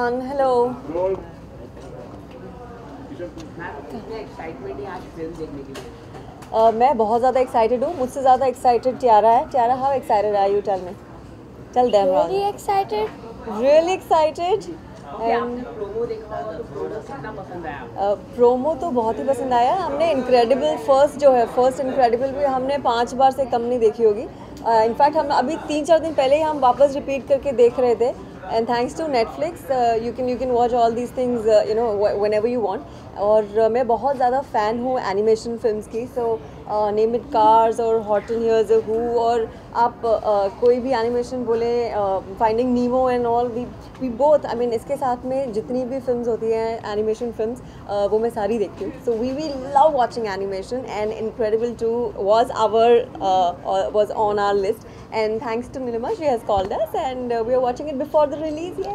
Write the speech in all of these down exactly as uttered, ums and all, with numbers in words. Kisan, hello. Uh, मैं बहुत ज़्यादा एक्साइटेड हूँ, मुझसे ज़्यादा एक्साइटेड टियारा है. Tiara, how excited are you? Tell me. Tell them. Really excited. Really excited. Promo तो बहुत ही पसंद आया. हमने इनक्रेडिबल फर्स्ट जो है फर्स्ट इनक्रेडिबल भी हमने पाँच बार से कम नहीं देखी होगी. इनफैक्ट uh, हम अभी तीन चार दिन पहले ही हम वापस रिपीट करके देख रहे थे. And thanks to Netflix you can you can watch all these things you know whenever you want. और uh, मैं बहुत ज़्यादा फ़ैन हूँ एनिमेशन फिल्म्स की. सो नेम इट कार्स और हॉर्टन हियर्स अ हू और आप uh, कोई भी एनिमेशन बोले finding Nemo and all we we both I mean इसके साथ में जितनी भी फिल्म्स होती हैं एनिमेशन फिल्म्स uh, वो मैं सारी देखती हूँ. So we we love watching animation and Incredible two was our was on our list and thanks to Nilima she has called us and uh, we are watching it before the release. Yay.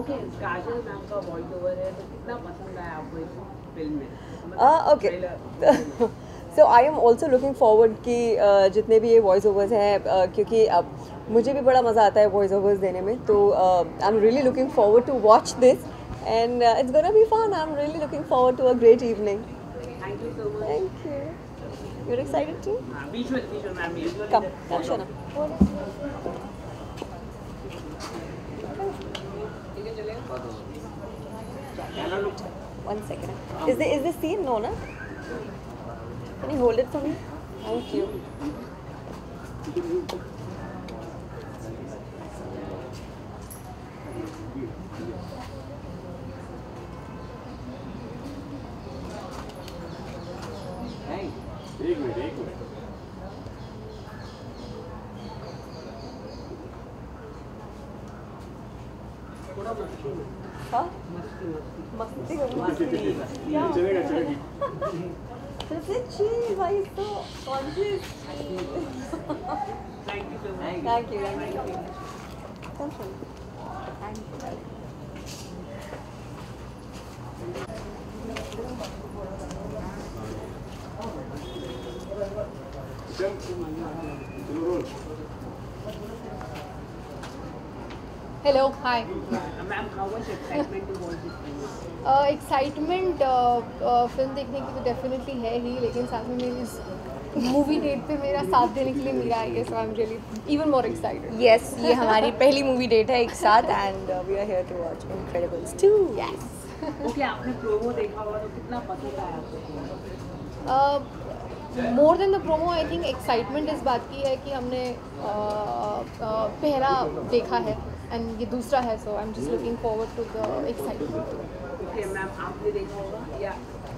Okay, Kajol ma'am ka voiceover hai to kitna pasand aaya aapko is film mein? Ah uh, okay. So I am also looking forward ki uh, jitne bhi ye voice overs hain uh, kyunki uh, mujhe bhi bada maza aata hai voice overs dene mein to uh, I'm really looking forward to watch this and uh, it's going to be fun. I'm really looking forward to a great evening. Thank you so much. Thank you. You're excited too? Uh, visual, visual, ma'am. Visual. Come, come, Shana. One second. Is the is the scene no na? Can you hold it for me? Thank you. Hey. एक minute एक minute थोड़ा मस्ती हां मस्ती मस्ती मस्ती चलेगा चलेगी सबसे चीज भाई तो conscious. Thank you so much. Thank you thank you thank you. Hello, hi. Ma'am, how was excitement to watch this film? Uh, excitement film देखने की तो definitely है ही, लेकिन साथ में मेरी इस मूवी डेट पे मेरा साथ देने के लिए मेरा I guess I am really even more excited. Yes, ये हमारी पहली मूवी डेट है एक साथ and we are here to watch Incredibles two. Yes. Okay, आपने प्रोमो देखा होगा तो कितना पसंद आया आपको? More than the promo I think excitement इस बात की है कि हमने uh, uh, पहला देखा है एंड ये दूसरा है. So I am just looking forward to the excitement.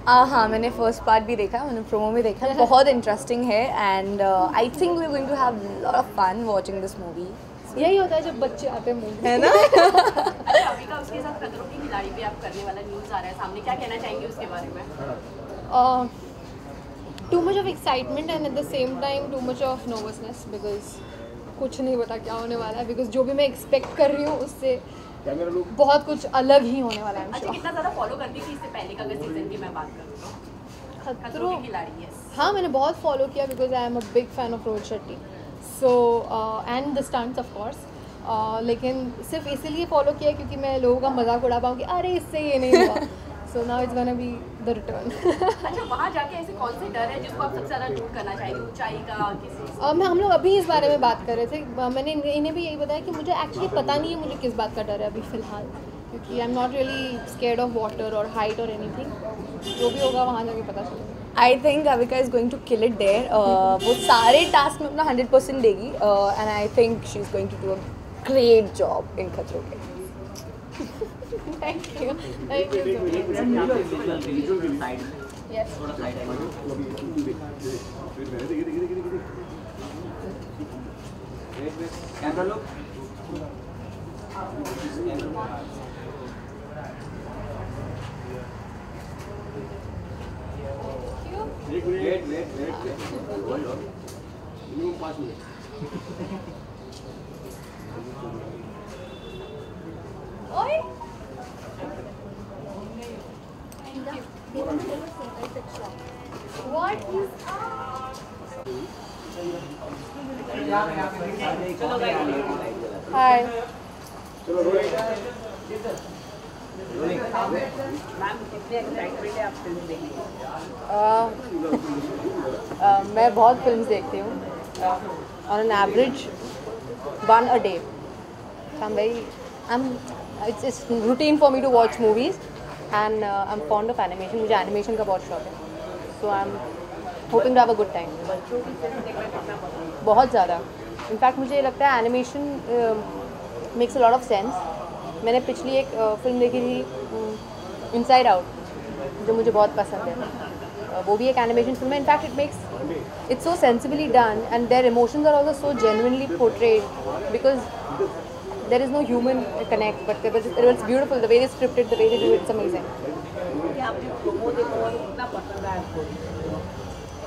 हाँ, मैंने फर्स्ट पार्ट भी देखा, मैंने प्रोमो भी देखा. बहुत इंटरेस्टिंग है and I think we are going to have lot of fun watching this movie. यही होता है जब बच्चे आते हैं मूवी है ना. अभी का उसके साथ खतरों की खिलाड़ी पे आप करने वाला न्यूज़ आ रहा है सामने, क्या कहना चाहेंगे उसके बारे में? uh, Too much of excitement and at the same time too much of nervousness because कुछ नहीं पता क्या होने वाला है. because जो भी मैं expect कर रही हूँ उससे बहुत कुछ अलग ही होने वाला है. अच्छा, कितना ज़्यादा follow करती थी इससे पहले का अगर season की मैं बात करूँ तो? खतरों के खिलाड़ी. yes. हाँ, मैंने बहुत follow किया because I am a big fan of Rohit Shetty so uh, and the stunts of course. uh, लेकिन सिर्फ इसीलिए follow किया क्योंकि मैं लोगों का मजाक उड़ा पाऊँ कि अरे इससे ये नहीं हुआ. so now it's gonna be the return. अच्छा, वहाँ जाके ऐसे कौन से डर है जिसको आप सबसे ज़्यादा दूर करना चाहेंगे? ऊंचाई का किसी से? मैं हम लोग अभी इस बारे में बात कर रहे थे. मैंने इन्हें भी यही बताया कि मुझे एक्चुअली पता नहीं है मुझे किस बात का डर है अभी फ़िलहाल क्योंकि I am not really scared of water और हाइट और एनीथिंग. जो भी होगा वहाँ जाके पता चलेगा. I think Avika is going to kill it there. वो सारे टास्क में अपना हंड्रेड परसेंट देगी and I think she is going to do a great job in खतरों के. Thank you. Thank you. Yes. Camera look. Thank you. Wait, wait, wait. Hold on. Minimum five minutes. Oi. What is up? Hi. uh, मैं बहुत films देखती हूँ, on an average one a day. I'm very, I'm, it's, it's routine for me to watch movies, and uh, I'm fond of animation. मुझे animation का बहुत शौक है, so I'm hoping to have a good time. बहुत ज़्यादा, in fact मुझे लगता है animation uh, makes a lot of sense. मैंने पिछली एक uh, फिल्म देखी थी Inside Out, जो मुझे बहुत पसंद है. uh, वो भी एक animation फिल्म है. In fact it makes it's so sensibly done, and their emotions are also so genuinely portrayed because there is no human connect, but it was, it was beautiful. The way they scripted, the way they do it, it's amazing.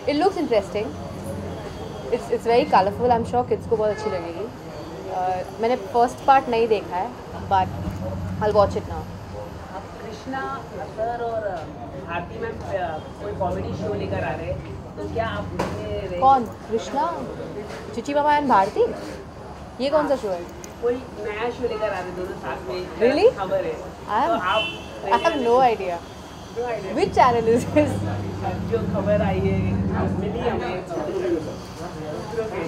It looks interesting. It's it's very colorful. I'm sure kids को बहुत अच्छी लगेगी. uh, मैंने first part नहीं देखा है, but I'll watch it now. Krishna sir और Aarti ma'am कोई कॉमेडी शो लेकर आ रहे हैं, तो क्या आप उसमें? कौन? कृष्णा, चिची मामा एंड भारती? ये कौन सा शो है? कोई नया शो लेकर आ रहे दोनों साथ में, really? खबर है तो आप? I have no idea. No idea. Which channel is this? जो खबर आई है मिली हमें,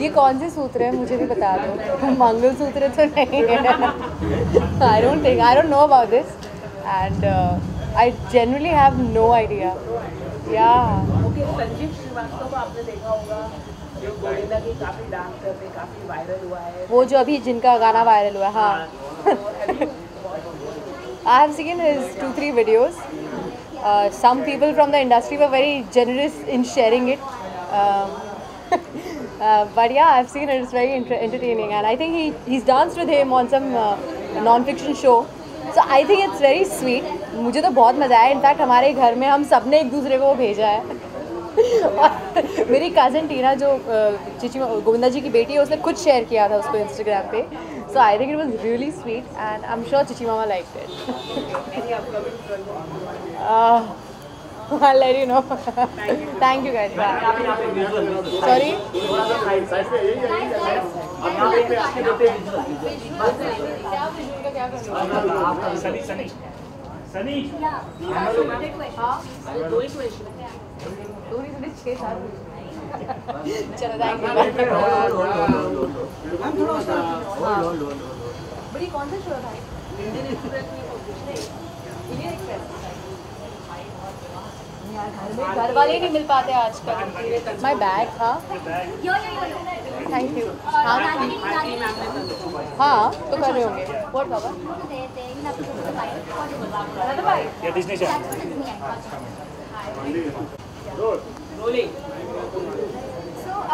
ये कौन से सूत्र है मुझे भी बता दो. मंगल सूत्र तो नहीं है. I don't think I don't know about this, and uh, I generally have no idea. Yeah. Okay, Sanjeev Srivastava को आपने देखा होगा, जो गोविंदा की काफी डांस कर रहे, काफी वायरल हुआ है, वो जो अभी जिनका गाना वायरल हुआ. हाँ, I have seen his two three videos. Uh, some people from the industry were very generous in sharing it, um, uh, but yeah, I've seen it. It's very entertaining, and I think he he's danced with him on some uh, non-fiction show. So I think it's very sweet. मुझे तो बहुत मज़ा आया. In fact हमारे घर में हम सब ने एक दूसरे को भेजा है. और मेरी कज़न टीना, जो चिची गोविंदा जी की बेटी है, उसने खुद शेयर किया था उसको इंस्टाग्राम पे. So I think it was really sweet, and I am sure Chichi mama liked it. I let you know. Thank you guys. Sorry, Sunny दो ही क्वेश्चन चलो बड़ी. कौन सा शो था? घर वाले नहीं मिल पाते आजकल. My bag. हाँ, थैंक यू. हाँ, तो कर रहे होंगे. व्हाट बाबा. So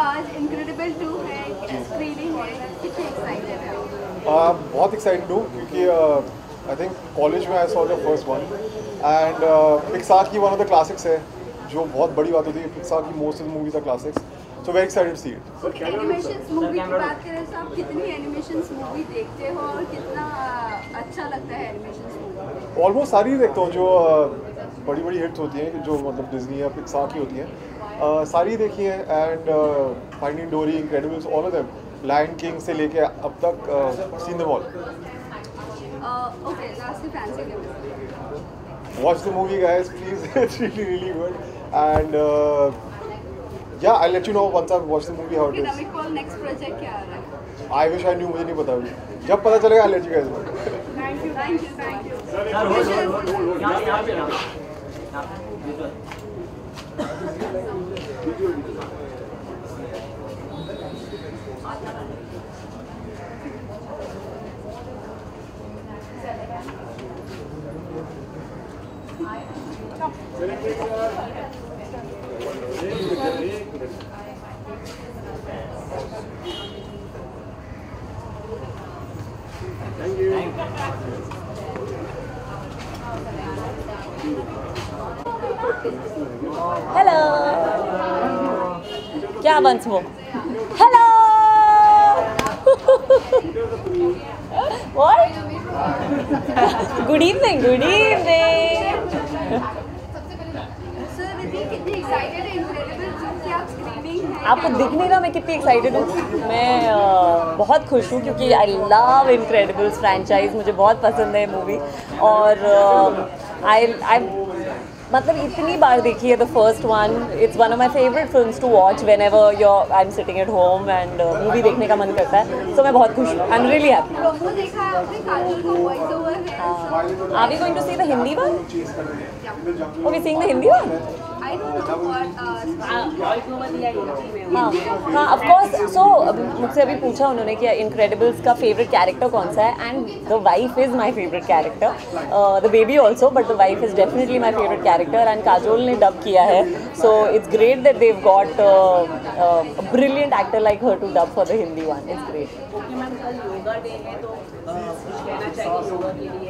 आज Incredible टू है, स्क्रीनिंग है, कितने एक्साइटेड हैं आप? बहुत एक्साइटेड हूँ, क्योंकि आई थिंक कॉलेज में I saw the first one, and Pixar की वन ऑफ द क्लासिक्स है, जो बहुत बड़ी बात होती है. पिक्सार की most of movies are classics, so very excited to see it. Animations movie की बात करें तो आप कितनी एनिमेशंस मूवी देखते हो और कितना अच्छा लगता है एनिमेशंस मूवी? ऑलमोस्ट सारी देखता हूँ, जो बड़ी बड़ी हिट्स होती हैं, जो मतलब डिज्नी या पिक्सार की होती हैं, uh, सारी देखी हैं. And finding Dory, Incredibles, all of them, lion king से लेके अब तक, seen the wall. Okay, last में fancy game, watch the movie guys please. It's really really good, and yeah I let you know once I watch the movie how it is. Dynamic call next project क्या आ रहा है? I wish I knew. मुझे नहीं पता अभी, जब पता चलेगा I let you guys. Thank you thank you thank you. यहां यहां पे ना Thank you. Hello. क्या once more? Hello. What? Good evening. Good evening. Sir, कितने excited हैं Incredibles टू? क्या आपको दिख नहीं रहा मैं कितनी एक्साइटेड हूँ। मैं आ, बहुत खुश हूँ क्योंकि आई लव इनक्रेडिबल्स फ्रेंचाइज, मुझे बहुत पसंद है मूवी। और आई आई मतलब इतनी बार देखी है the first one. It's one of my favourite films to watch whenever your I am sitting at home and movie देखने का मन करता है। सो मैं बहुत खुश हूँ, I am really happy. Are we going to see the Hindi one? Are we seeing the Hindi one? हाँ हाँ ऑफ कोर्स। सो मुझसे अभी पूछा उन्होंने कि इनक्रेडिबल्स का फेवरेट कैरेक्टर कौन सा है, and the wife is my favourite character, the baby also, but the wife is definitely my favourite character and Kajol ने डब किया है। So it's great that they've got a brilliant actor like her to dub for the Hindi one. It's great.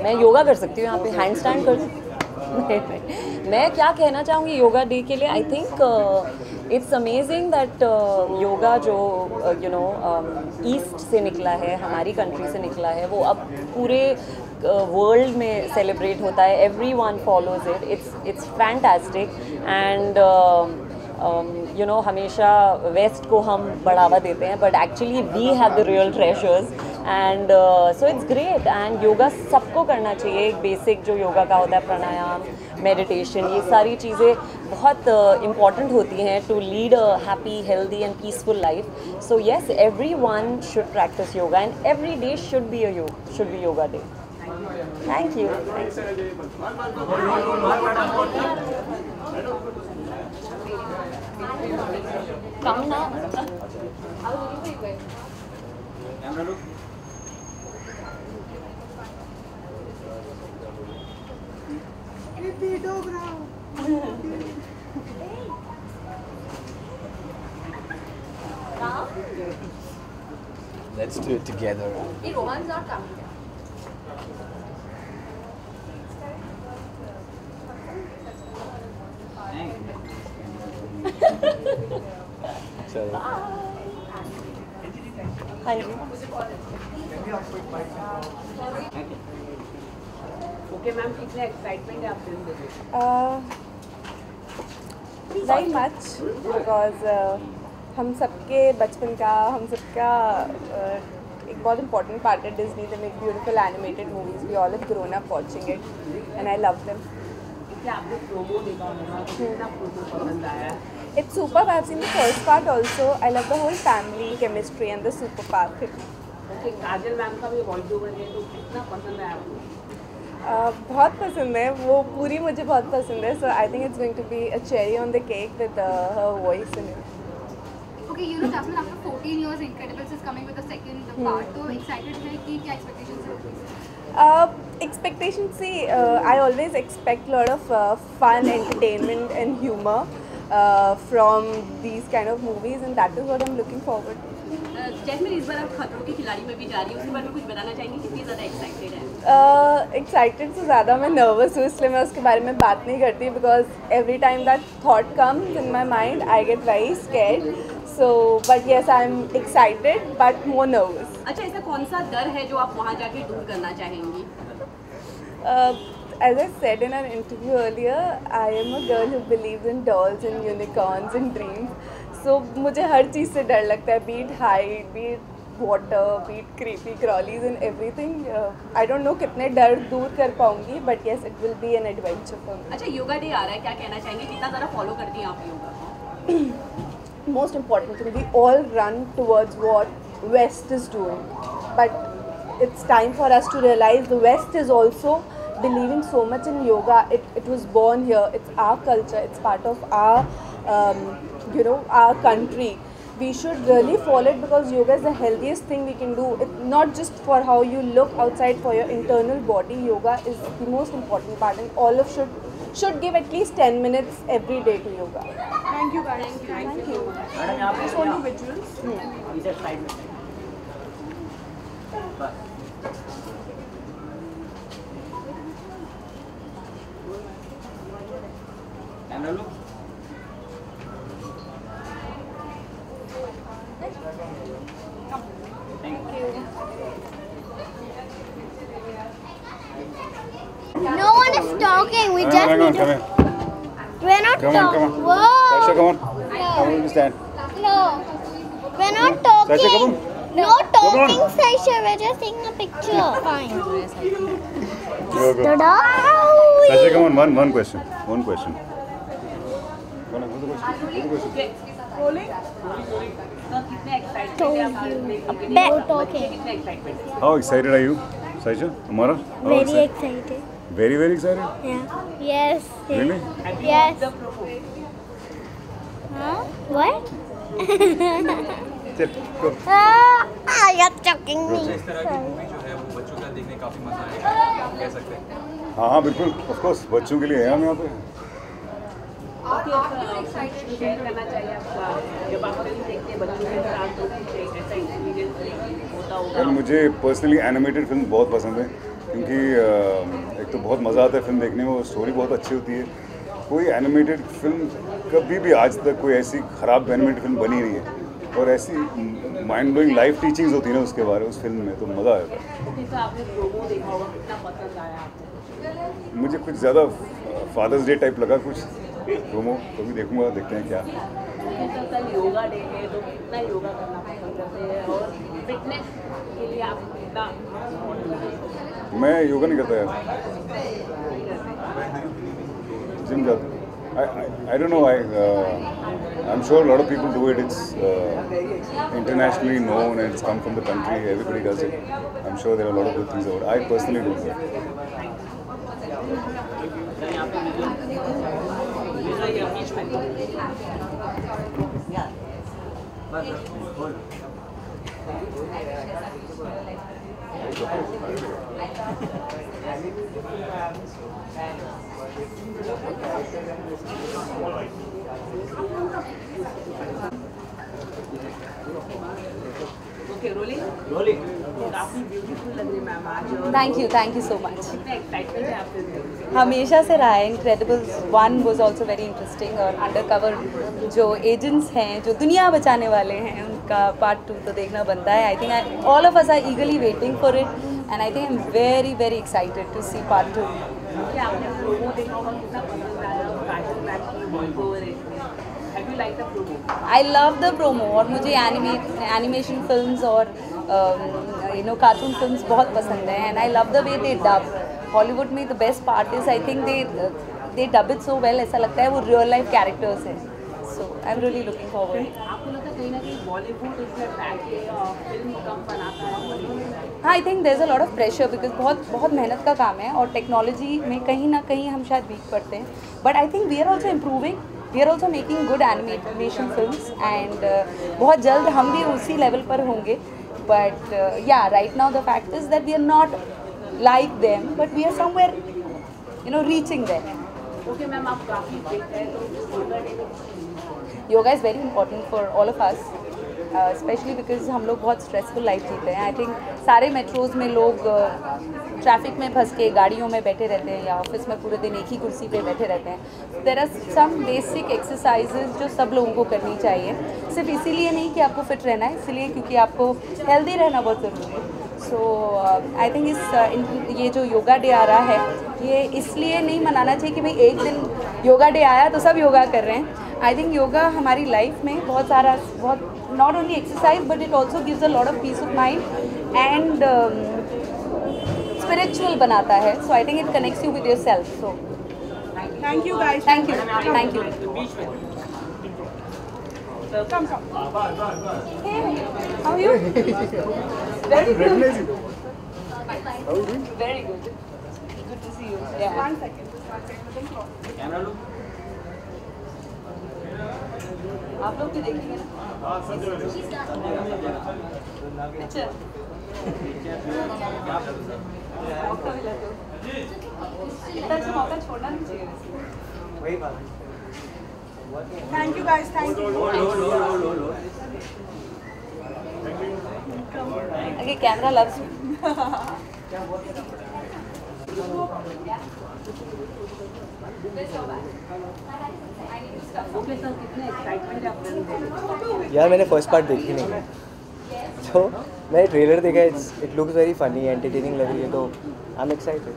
मैं yoga कर सकती हूँ यहाँ पे, hand stand कर सकती हूँ। मैं क्या कहना चाहूँगी योगा डे के लिए, I think it's amazing that yoga जो यू नो ईस्ट से निकला है, हमारी कंट्री से निकला है, वो अब पूरे वर्ल्ड में सेलिब्रेट होता है। Every one follows it. It's it's fantastic and you know हमेशा वेस्ट को हम बढ़ावा देते हैं, but actually we have the real treasures and so it's great. And yoga सबको करना चाहिए। एक बेसिक जो योगा का होता है प्राणायाम, मेडिटेशन, ये सारी चीज़ें बहुत इम्पॉर्टेंट uh, होती हैं to lead a happy, healthy and peaceful life. So yes, every one should practice yoga and every day should be a should be yoga day. Thank you. Come ना Let's do it together. The Rohan's not coming. Hi. Okay ma'am, कितना excitement है आप film देखने? Very much because हम सबके बचपन का, हम सबका uh, एक बहुत इंपॉर्टेंट पार्ट है Disney. They make beautiful animated movies, we all have grown up watching it and I love them. क्या आपने प्रोमो देखा होगा, कितना प्रोमो पसंद आया? It's super. I have seen the first part also. I love the whole family chemistry and the super part. Okay, Kajal ma'am का भी voice over है, तो कितना पसंद आया आपको? Uh, बहुत पसंद है वो पूरी, मुझे बहुत पसंद है। So I think it's going to be a cherry on the cake with her voice in it. Okay, you know Jasmine, after fourteen years Incredibles is coming with the second part, तो excited है कि क्या expectations हैं? Expectation see, I always expect lot of fun, entertainment and humour from these kind of movies and that is what I am looking forward to. Jasmine, इस बार आप खतरों के खिलाड़ी में भी जा रही हूँ, उसके बारे में कुछ बताना चाहेंगे? कितनी ज़्यादा एक्साइटेड है? एक्साइटेड से ज़्यादा मैं नर्वस हूँ, इसलिए मैं उसके बारे में बात नहीं करती, because every time that thought comes in my mind I get very scared. So but yes, I am excited but more nervous. अच्छा, ऐसा कौन सा डर है जो आप वहाँ जाके दूर करना चाहेंगी? As I said in our interview earlier, I am a girl who believes in dolls and unicorns and dreams. So मुझे हर चीज़ से डर लगता है, be it height, be it water, be it creepy crawlies and everything. Uh, I don't know कितने डर दूर कर पाऊँगी, but yes, it will be an adventure for me. अच्छा, योगा डे आ रहा है, क्या कहना चाहेंगे? कितना ज़्यादा फॉलो करती हैं आप योगा को? Most important thing, we all run towards what West is doing, but it's time for us to realize the West is also believing so much in yoga. It it was born here, it's our culture, it's part of our um, you know our country. We should really follow it because yoga is the healthiest thing we can do. It's not just for how you look outside, for your internal body. Yoga is the most important part and all of should should give at least ten minutes every day to yoga. Thank you guys. Thank you. Thank you. Madam, aap is only visuals. Hmm. Is that slide mein? Hello. Thank you. No one is talking. We just come need on, to. We're not talking. Come on, come on. Whoa. Tasha, come on. No. I don't understand. No. We're not talking. Saisha, come on. No talking, Saisha. We're just taking a picture. Fine. Saisha, come on. One, one question. One question. How excited are you, Saisha? Amara? Very excited? excited. Very, very excited? Yeah. Yes. Really? Yes. Huh? What? Ah, you're choking me. इस तरह की movie जो है वो बच्चों का देखने काफी मजा आएगा, कह सकते हैं। हाँ हाँ बिल्कुल, ऑफ कोर्स बच्चों के लिए है हम यहाँ पे। और आपको एक्साइटेड शेयर करना चाहिए आपका, जब आप फिल्म देखते हैं बच्चों के साथ तो ऐसा एक्सपीरियंस होता होगा। मुझे पर्सनली एनिमेटेड फिल्म बहुत पसंद है क्योंकि एक तो बहुत मज़ा आता है फिल्म देखने में, स्टोरी बहुत अच्छी होती है। कोई एनिमेटेड फिल्म कभी भी आज तक कोई ऐसी ख़राब एनिमेटेड फिल्म बनी नहीं है और ऐसी माइंड ब्लोइंग लाइफ टीचिंग्स होती है ना उसके बारे में उस फिल्म में, तो मज़ा आया था। मुझे कुछ ज़्यादा फादर्स डे टाइप लगा कुछ प्रोमो, तो भी देखूंगा, देखते हैं क्या। योगा डे है तो कितना योगा करना पसंद करते हैं और फिटनेस के लिए आप कितना? मैं योगा नहीं करता यार, जिम जाता हूँ। I don't know, I, uh, I'm sure a lot of people do it, it's uh, internationally known and it's come from the country, everybody does it. I'm sure there are a lot of good things about it. I personally do it. Yeah. Okay, rolling. Rolling. काफी beautiful लग रही ma'am आज। Thank you, thank you so much. कितना excitement है आपके? हमेशा से रहा है। Incredibles one was also very interesting और undercover जो agents हैं, जो दुनिया बचाने वाले हैं, उनका part two तो देखना बनता है। I think I, all of us are eagerly waiting for it and I think I'm very very excited to see part two. I love the promo और मुझे animation films और you know cartoon films बहुत पसंद हैं and I love the way they dub. Hollywood में the best part is I think they they dub it so well, ऐसा लगता है वो real life characters हैं, so I'm really looking forward. आपको लगता है कहीं ना कहीं Bollywood इसमें बैक है और film कम बनाता है? हाँ, I think there is a lot of pressure because बहुत बहुत मेहनत का काम है और टेक्नोलॉजी में कहीं ना कहीं हम शायद वीक पड़ते हैं, but I think we are also improving, we are also making good animation films and बहुत जल्द हम भी उसी लेवल पर होंगे, but yeah right now the fact is that we are not like them but we are somewhere you know reaching them. Okay ma'am, आप काफ़ी fit हैं तो yoga is very important for all of us, specially because हम लोग बहुत stressful life जीते हैं। I think सारे मेट्रोज़ में लोग ट्रैफिक में फंस के गाड़ियों में बैठे रहते हैं या ऑफिस में पूरे दिन एक ही कुर्सी पे बैठे रहते हैं। There are some basic exercises जो सब लोगों को करनी चाहिए, सिर्फ इसीलिए नहीं कि आपको फिट रहना है, इसलिए क्योंकि आपको हेल्दी रहना बहुत ज़रूरी है। सो आई थिंक इस ये जो योगा डे आ रहा है ये इसलिए नहीं मनाना चाहिए कि भाई एक दिन योगा डे आया तो सब योगा कर रहे हैं। आई थिंक योगा हमारी लाइफ में बहुत सारा बहुत not only exercise but it also gives a lot of peace of mind and spiritual बनाता है, so I think it connects you with yourself. So thank you guys, thank you, thank you. Come come how are you? Very good, very good, good to see you. One second, one second, camera लो। आप लोग भी देखेंगे ना? अच्छा, मौका मिला तो इतना अच्छा मौका छोड़ना नहीं चाहिए। वही बात है। Thank you guys, thank you. अगे कैमरा लव्स यार। मैंने फर्स्ट पार्ट देखी नहीं है तो मैंने ट्रेलर देखा, it's it looks very funny, entertaining लग रही है तो आई एम एक्साइटेड।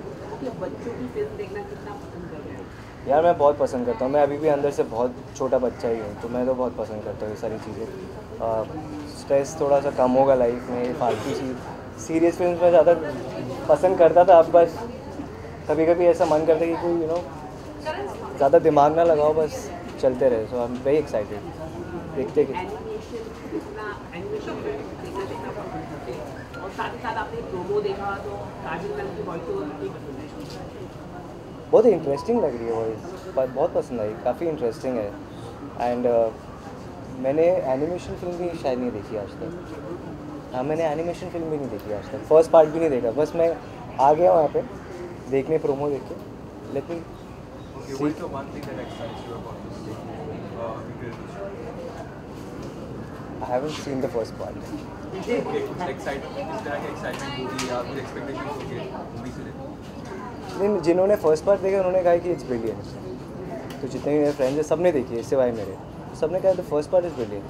यार मैं बहुत पसंद करता हूँ, मैं अभी भी अंदर से बहुत छोटा बच्चा ही हूँ, तो मैं तो बहुत पसंद करता हूँ ये सारी चीज़ें। स्ट्रेस थोड़ा सा कम होगा लाइफ में, फालतू चीज़ सीरियस फिल्म में ज़्यादा पसंद करता था। अब बस कभी कभी ऐसा मन करता है कि कोई यू नो ज़्यादा दिमाग ना लगाओ, बस चलते रहे। So I am very excited, देखते हैं। बहुत इंटरेस्टिंग लग रही है वॉइस, बहुत पसंद आई, काफ़ी इंटरेस्टिंग है। एंड uh, मैंने एनिमेशन फिल्म भी शायद नहीं देखी आज तक। हाँ, मैंने एनिमेशन फिल्म भी नहीं देखी आज तक, फर्स्ट पार्ट भी नहीं देखा। बस मैं आ गया वहाँ पे देखने, प्रोमो देख के। लेकिन I haven't seen the first part. नहीं, जिन्होंने फर्स्ट पार्ट देखा उन्होंने कहा कि इट्स ब्रिलियंट। तो जितने मेरे फ्रेंड्स हैं सबने देखी है सिवाय मेरे, सबने कहा the first part is brilliant.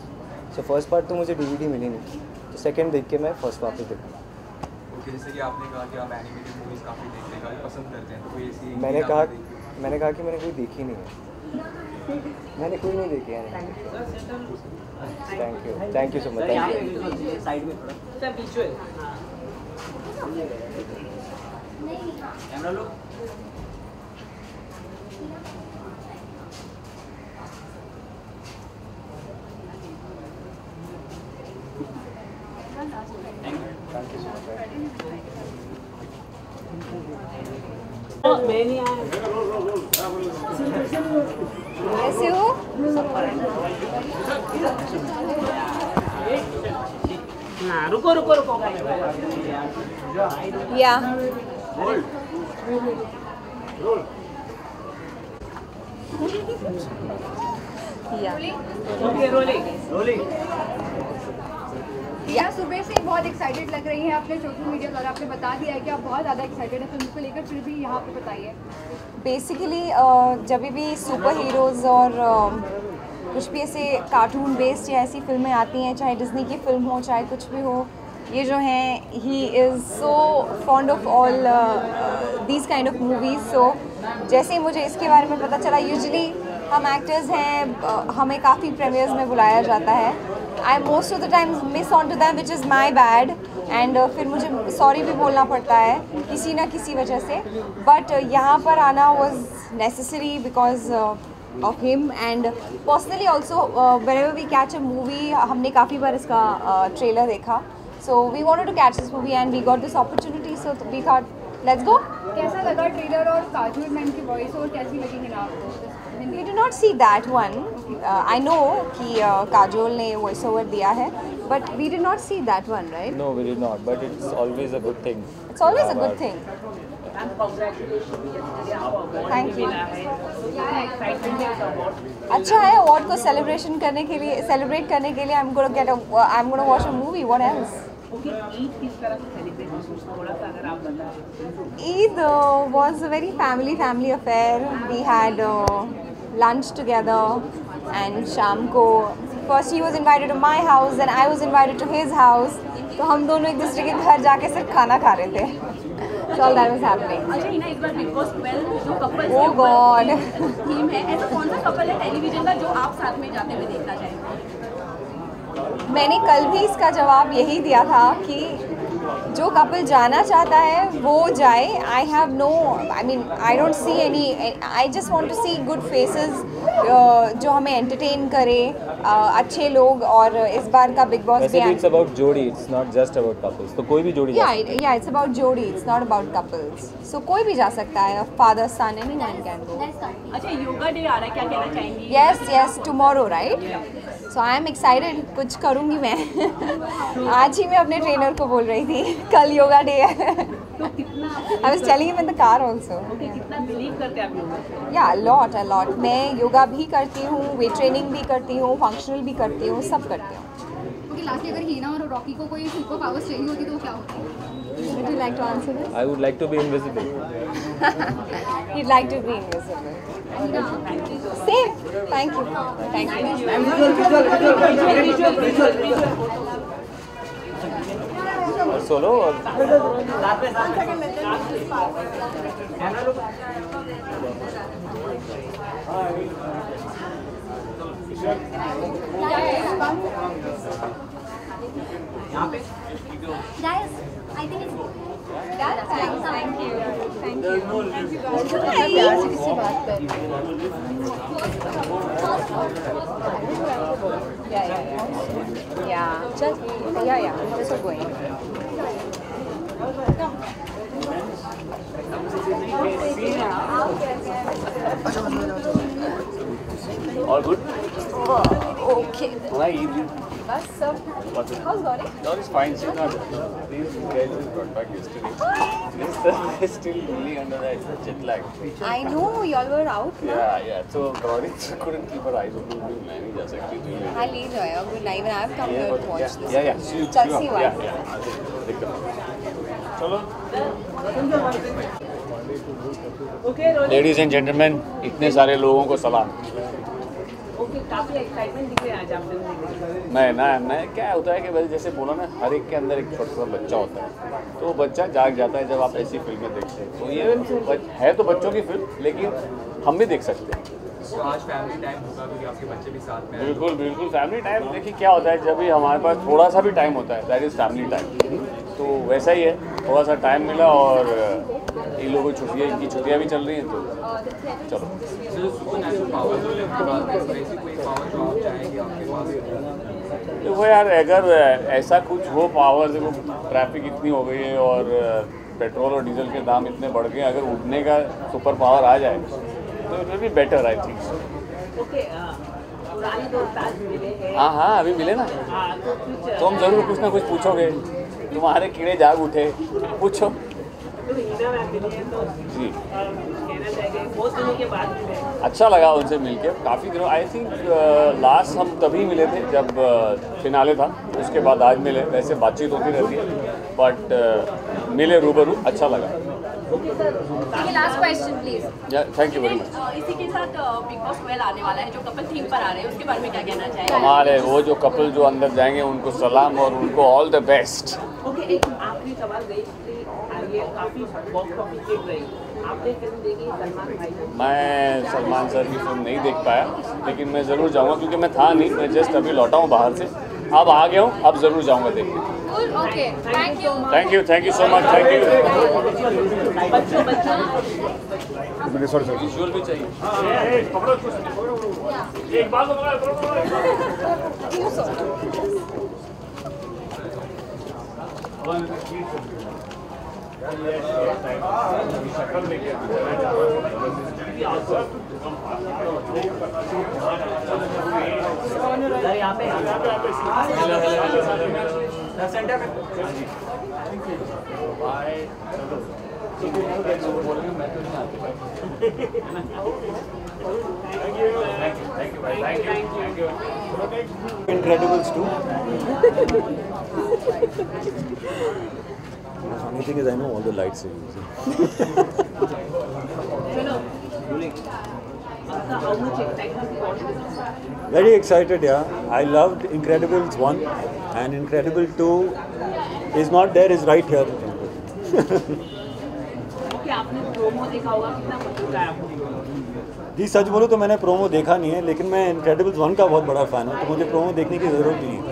So first part तो मुझे डीवीडी मिली नहीं, तो सेकंड देख के मैं फर्स्ट पार्ट पे देखा। ओके, जैसे कि आपने कहा कि आप एनिमेटेड मूवीज काफ़ी देखने का पसंद करते हैं, तो कोई ऐसी मैंने कहा मैंने कहा कि मैंने कोई देखी नहीं है, मैंने कोई नहीं देखी है। Thank you, thank you so much. Side में थोड़ा विजुअल कैमरा लो। Thank you so much. मैं नहीं आया। कैसे हो? हाँ, रुको रुको रुको। या यार, सुबह से बहुत एक्साइटेड लग रही है। आपने सोशल मीडिया द्वारा आपने बता दिया है कि आप बहुत ज़्यादा एक्साइटेड हैं फिल्म को लेकर, फिर भी यहाँ पे बताइए। बेसिकली uh, जब भी सुपर हीरोज़ और uh, कुछ भी ऐसे कार्टून बेस्ड या ऐसी फिल्में आती हैं, चाहे डिज्नी की फिल्म हो चाहे कुछ भी हो, ये जो हैं he is so fond of all these kind of movies. सो जैसे ही मुझे इसके बारे में पता चला, यूजली हम एक्टर्स हैं, हमें काफ़ी प्रीमियर्स में बुलाया जाता है। I most of the time miss on to them which is my bad, and फिर मुझे सॉरी भी बोलना पड़ता है किसी ना किसी वजह से। बट uh, यहाँ पर आना was necessary because of him, and personally also whenever we catch a movie, हमने काफ़ी बार इसका ट्रेलर uh, देखा, so we wanted to catch this movie and we got this opportunity, so we thought let's go. कैसा लगा trailer और Kajol ma'am की voice, और कैसी लगी ना आपको? We did not see that one. Uh, I know कि uh, काजोल ने वॉइस ओवर दिया है, but we did not see that one, right? No, we did not. But it's always a good thing. It's always a good thing. And congratulations. Thank you. अच्छा है award को celebration करने के लिए, celebrate करने के लिए। I'm gonna get a, I'm gonna watch a movie. What else? Eid uh, was a very family family affair. We had. Uh, lunch together and शाम को first he was invited to my house and I was invited to his house, तो हम दोनों एक दूसरे के घर जाके सिर्फ खाना खा रहे थे, so all that was happening. अच्छा ही ना, इस बार Big Boss twelve जो कपल oh god थीम है, ऐसा कौन सा कपल है टेलीविजन का जो आप साथ में जाते हुए देखना चाहेंगे? मैंने कल भी इसका जवाब यही दिया था कि जो कपल जाना चाहता है वो जाए। I have no I mean I don't see any, I just want to see good faces जो हमें एंटरटेन करे, uh, अच्छे लोग। और इस बार का बिग बॉस भी इट्स अबाउट जोड़ी, it's not just about couples, तो कोई भी जोड़ी या या इट्स अबाउट जोड़ी, it's not about couples, so कोई भी जा सकता है, father son any man can go. अच्छा, योगा डे आ रहा है, क्या कहना चाहेंगी? Yes yes, tomorrow right, so I am excited, कुछ करूँगी मैं। आज ही मैं अपने ट्रेनर को बोल रही थी कल योगा डे है। I was telling him in the car also. कितना बिलीव करते हैं आप योगा को? या लॉट अ लॉट, मैं योगा भी करती हूँ, वेट ट्रेनिंग भी करती हूँ, फंक्शनल भी करती हूँ, सब करती हूँ। ओके, लास्ट अगर हीना और रॉकी को कोई सुपर पावर्स चाहिए होती तो क्या होती? Would you like to answer this? I would like to be invisible. You'd like to be invisible. Same. Thank you. Thank you. I'm visual, visual, visual, visual, visual. Solo or? One second, let's. All good? Okay. Bus, sir. How's Gauri? Gauri's fine. She's not. These guys just got back yesterday. They're still really under that jet lag. I know. Y'all were out, no? Yeah, yeah. So Gauri couldn't keep her eyes open. I'll leave her. Good night. When I've come here to watch this. Yeah, yeah. Chal see one. Yeah, yeah. Chalo. Ladies and gentleman, इतने सारे लोगों को सलाम। काफी excitement दिख रही है आज आप लोगों में। ना ना क्या होता है कि बस जैसे बोला ना, हर एक के अंदर एक छोटा सा बच्चा होता है, तो बच्चा जाग जाता है जब आप ऐसी फिल्में देखते हैं। तो ये है तो बच्चों की फिल्म, लेकिन हम भी देख सकते हैं। आज फैमिली टाइम होगा क्योंकि आपके बच्चे भी साथ में। बिल्कुल बिल्कुल फैमिली टाइम। देखिए क्या होता है, जब भी हमारे पास थोड़ा सा भी टाइम होता है, दैट इज़ फैमिली टाइम। तो वैसा ही है, थोड़ा सा टाइम मिला और इन लोगों की छुट्टियाँ इनकी छुट्टियाँ भी चल रही हैं, तो चलो। देखो यार, अगर ऐसा कुछ हो पावर, देखो ट्रैफिक इतनी हो गई है और पेट्रोल और डीजल के दाम इतने बढ़ गए, अगर उड़ने का सुपर पावर आ जाए तो it will be better, I think. Okay, पुराने दोस्त आज मिले हैं। हाँ हाँ, अभी मिले ना, तो तुम जरूर कुछ ना कुछ पूछोगे, तुम्हारे कीड़े जाग उठे, पूछो। तो हीना मैम मिली हैं, तो जी कहना चाहिए बहुत दिनों के बाद मिले। अच्छा लगा उनसे मिलके, काफ़ी दिनों। आई थिंक लास्ट हम तभी मिले थे जब फिनाले था, उसके बाद आज मिले। वैसे बातचीत होती रहती है, बट मिले रूबरू, अच्छा लगा। ओके सर, ये last question please. Thank you very much. इसी के साथ बिग बॉस ट्वेल्व आने वाला है, जो कपल थीम पर आ रहे हैं, उसके बारे में क्या कहना चाहेंगे? हमारे वो जो कपल जो अंदर जाएंगे उनको सलाम और उनको ऑल द बेस्ट। ओके, एक आखिरी सवाल गई ये काफी बॉक्स ऑफिस हिट रही, आपने फिल्म देखी सलमान भाई? मैं सलमान सर की फिल्म नहीं देख पाया, लेकिन मैं ज़रूर जाऊँगा क्योंकि मैं था नहीं, मैं जस्ट अभी लौटा हूँ बाहर से, अब आ गया हूँ, अब ज़रूर जाऊँगा देखने। Okay, thank you thank you thank you so much, thank you. Sorry sorry, visual भी चाहिए। पकड़ो कुछ, एक बार तो पकड़ो। सेंटर पे बाय, चलो बोलेंगे। मैं तो नहीं आते। Incredibles two, thing is I know all the lights. Very excited, yeah. I loved Incredibles one and Incredibles two is not there, is right here. Okay, आपने प्रोमो देखा होगा, कितना पसंद आया आपको? जी सच बोलूँ तो मैंने प्रोमो देखा नहीं है, लेकिन मैं Incredibles one का बहुत बड़ा फ़ैन हूँ, तो मुझे प्रोमो देखने की ज़रूरत नहीं है।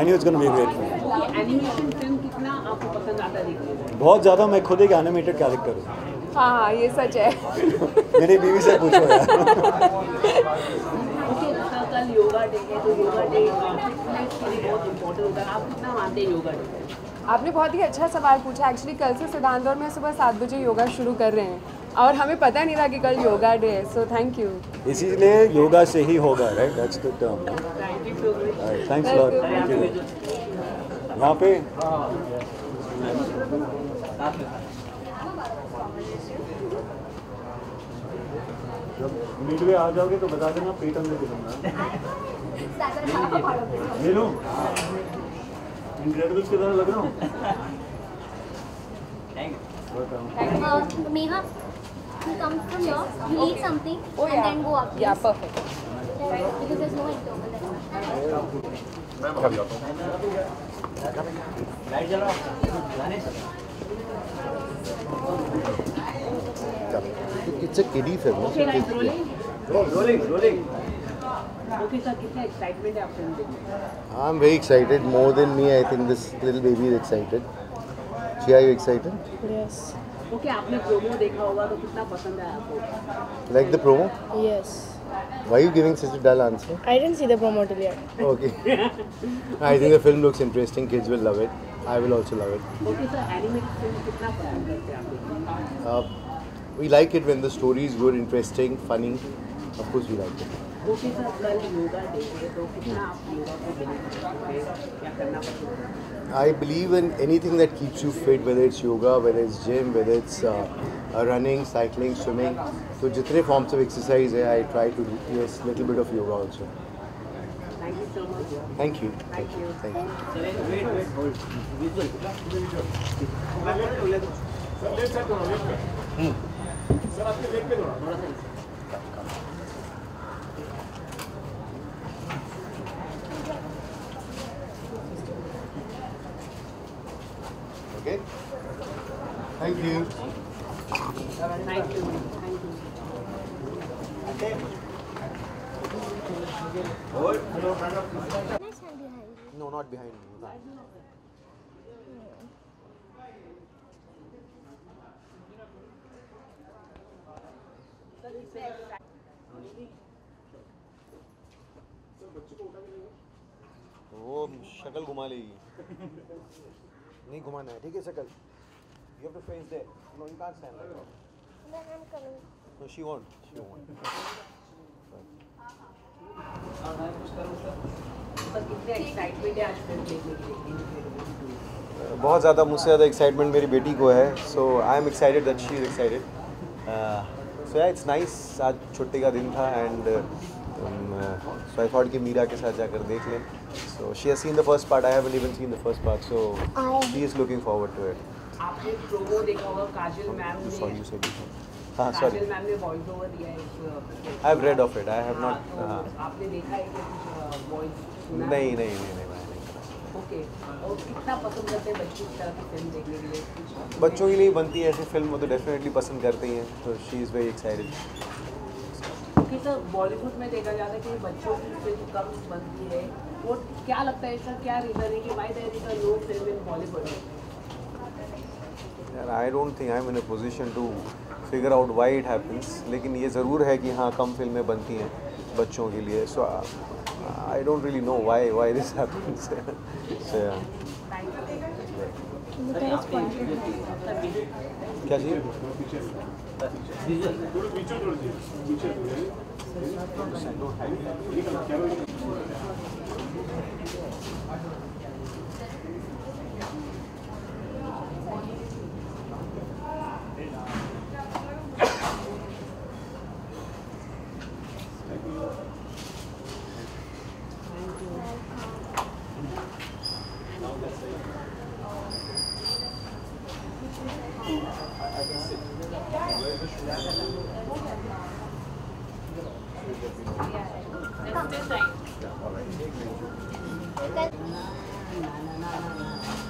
I knew it's going to be great. Animation film कितना आपको पसंद आता है? बहुत ज़्यादा, मैं खुद एक एनिमेटेड कैरेक्टर हूँ। हाँ हाँ, ये सच है। मेरी बीवी से पूछो यार। कल योगा डे है, तो योगा डे फिटनेस के लिए बहुत इम्पोर्टेंट होता है, आप कितना मानते हैं योगा डे? आपने बहुत ही अच्छा सवाल पूछा। एक्चुअली कल से सिद्धांत और मैं सुबह सात बजे योगा शुरू कर रहे हैं, और हमें पता नहीं था कि कल योगा डे है, सो थैंक यू। इसीलिए योगा से ही होगा, right? That's the term. Thanks lot, thank you. यहाँ पे जब मिडवे आ जाओगे तो बता देना, पेट अंदर दिखाऊंगा। ले लूं? इनक्रेडिबल्स की तरह लग रहा हूँ। मेहा, you come from here, you eat something and then go up. Yeah, perfect. Because there's no interval there. मैं भाग जाता हूँ। लाइट जलाओ। It's a kiddie film. Okay, rolling, rolling. कितना एक्साइटमेंट है आप फिल्म देखने का? I am very excited, more than me I think this little baby is excited. She are you excited? Yes. Okay, आपने प्रोमो देखा होगा तो कितना पसंद आया आपको? Like the promo? Yes. Why are you giving such a dull answer? I didn't see the promo till yet. Okay. I think the film looks interesting. Kids will love it. I will also love it. Okay, sir. Animated films कितना पसंद करते हैं आप? We like it when the story is good, interesting, funny. Of course, we like it. Okay, sir. कल yoga day है तो कितना आप योगा को बेनिफिट करते हैं या करना पसंद करते हैं? I believe in anything that keeps you fit, whether it's yoga, whether it's gym, whether it's uh, running, cycling, swimming, तो जितने फॉर्म्स ऑफ एक्सरसाइज है I try to do yes little bit of yoga also. Thank you so much. Thank you. Thank you. Thank you. Wait wait hold visual sir, left side थोड़ा wait कर. हम sir आपके leg पे थोड़ा थोड़ा सा. Okay. Thank you. Thank you. Thank you. Okay. Hold. Hello, front of you. Nice hand behind you. No, not behind me. No. Sir, is there? Sir, बच्चे को उठा लेंगे? वो शक्ल घुमा लेगी. नहीं घुमाना है, ठीक है शक्ल. You have to face there. No, you can't stand like that. Then I'm coming. No, she won't. She won't. कितने एक्साइटमेंट है आज फिल्म देखने के लिए? बहुत ज़्यादा, मुझसे ज़्यादा एक्साइटमेंट मेरी बेटी को है. So I am excited that she is excited. So yeah it's nice. आज छुट्टी का दिन था एंड सो आई थॉट कि मीरा के साथ जाकर देख लें. So she has seen the first part. I haven't even seen the first part. So she is looking forward to it. आपने प्रोमो देखा होगा, काजल मैम ने, हाँ सॉरी, मैम ने वॉइस ओवर दिया है. I have read of it. I have not. आपने देखा है कि कुछ वॉइस? नहीं नहीं नहीं. ओके. और कितना पसंद करते हैं बच्चों की तरह की फिल्म देखने के लिए? बच्चों के लिए बनती है ऐसी फिल्म, वो तो डेफिनेटली पसंद करते ही हैं. तो she is very excited. Okay sir, Bollywood में देखा जाता है कि बच्चों की फिल्म कम बनती है, वो क्या लगता है सर, क्या रीज़न है कि why there is a low film in Bollywood? And I don't think I'm in a position to figure out why it happens. लेकिन ये ज़रूर है कि हाँ कम फिल्में बनती हैं बच्चों के लिए. So I don't really know why why this happens. So yeah. क्या चीज़? All right.